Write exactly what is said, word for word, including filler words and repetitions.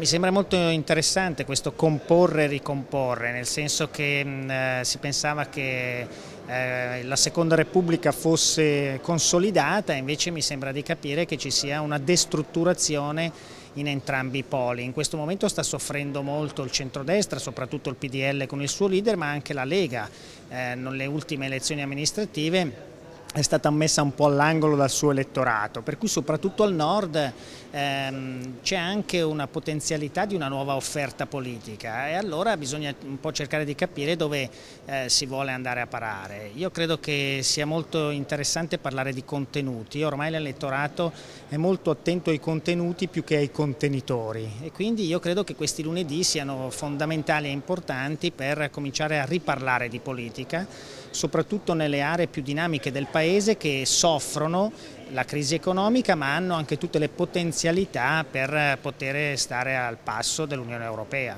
Mi sembra molto interessante questo comporre e ricomporre, nel senso che mh, si pensava che eh, la Seconda Repubblica fosse consolidata, invece mi sembra di capire che ci sia una destrutturazione in entrambi i poli. In questo momento sta soffrendo molto il centrodestra, soprattutto il P D L con il suo leader, ma anche la Lega. Eh, nelle ultime elezioni amministrative è stata messa un po' all'angolo dal suo elettorato, per cui soprattutto al nord ehm, c'è anche una potenzialità di una nuova offerta politica e allora bisogna un po' cercare di capire dove eh, si vuole andare a parare. Io credo che sia molto interessante parlare di contenuti, ormai l'elettorato è molto attento ai contenuti più che ai contenitori e quindi io credo che questi lunedì siano fondamentali e importanti per cominciare a riparlare di politica, soprattutto nelle aree più dinamiche del Paese che soffrono la crisi economica ma hanno anche tutte le potenzialità per poter stare al passo dell'Unione Europea.